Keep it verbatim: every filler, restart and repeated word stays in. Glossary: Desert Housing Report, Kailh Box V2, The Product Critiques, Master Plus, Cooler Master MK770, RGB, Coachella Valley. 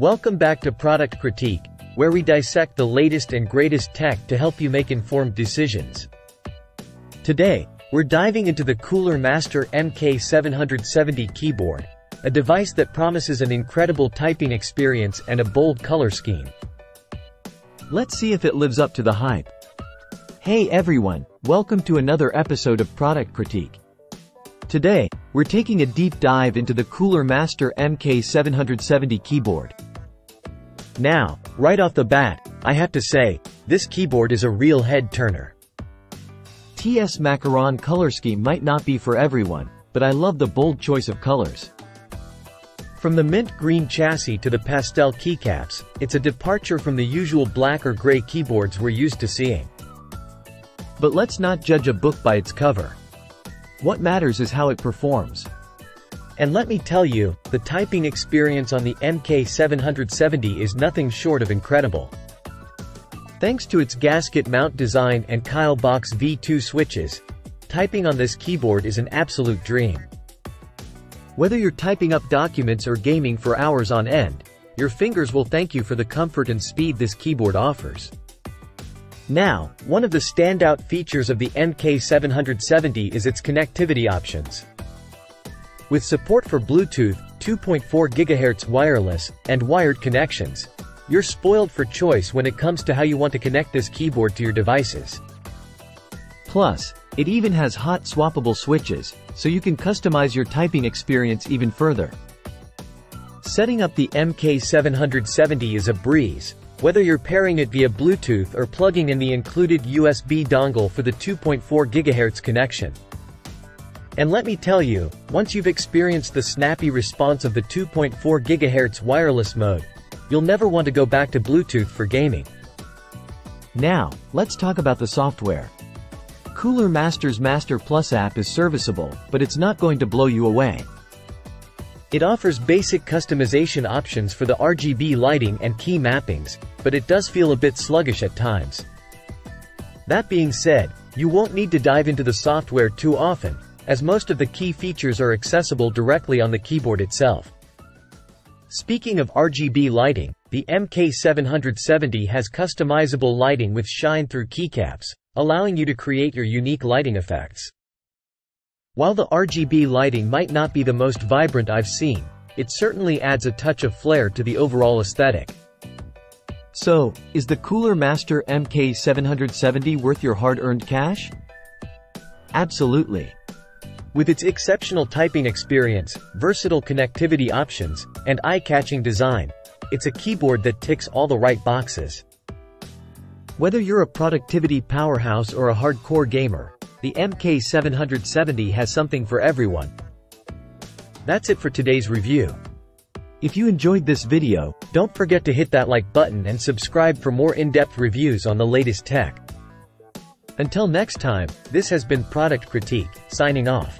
Welcome back to Product Critique, where we dissect the latest and greatest tech to help you make informed decisions. Today, we're diving into the Cooler Master M K seven seventy keyboard, a device that promises an incredible typing experience and a bold color scheme. Let's see if it lives up to the hype. Hey everyone, welcome to another episode of Product Critique. Today, we're taking a deep dive into the Cooler Master M K seven seventy keyboard. Now, right off the bat, I have to say, this keyboard is a real head-turner. T S Macaron color scheme might not be for everyone, but I love the bold choice of colors. From the mint green chassis to the pastel keycaps, it's a departure from the usual black or gray keyboards we're used to seeing. But let's not judge a book by its cover. What matters is how it performs. And let me tell you, the typing experience on the M K seven seventy is nothing short of incredible. Thanks to its gasket mount design and Kailh Box V two switches, typing on this keyboard is an absolute dream. Whether you're typing up documents or gaming for hours on end, your fingers will thank you for the comfort and speed this keyboard offers. Now, one of the standout features of the M K seven seventy is its connectivity options. With support for Bluetooth, two point four gigahertz wireless, and wired connections, you're spoiled for choice when it comes to how you want to connect this keyboard to your devices. Plus, it even has hot swappable switches, so you can customize your typing experience even further. Setting up the M K seven seventy is a breeze, whether you're pairing it via Bluetooth or plugging in the included U S B dongle for the two point four gigahertz connection. And let me tell you, once you've experienced the snappy response of the two point four gigahertz wireless mode, you'll never want to go back to Bluetooth for gaming. Now, let's talk about the software. Cooler Master's Master Plus app is serviceable, but it's not going to blow you away. It offers basic customization options for the R G B lighting and key mappings, but it does feel a bit sluggish at times. That being said, you won't need to dive into the software too often, as most of the key features are accessible directly on the keyboard itself. Speaking of R G B lighting, the M K seven seventy has customizable lighting with shine-through keycaps, allowing you to create your unique lighting effects. While the R G B lighting might not be the most vibrant I've seen, it certainly adds a touch of flair to the overall aesthetic. So, is the Cooler Master M K seven seventy worth your hard-earned cash? Absolutely. With its exceptional typing experience, versatile connectivity options, and eye-catching design, it's a keyboard that ticks all the right boxes. Whether you're a productivity powerhouse or a hardcore gamer, the M K seven seventy has something for everyone. That's it for today's review. If you enjoyed this video, don't forget to hit that like button and subscribe for more in-depth reviews on the latest tech. Until next time, this has been Product Critique, signing off.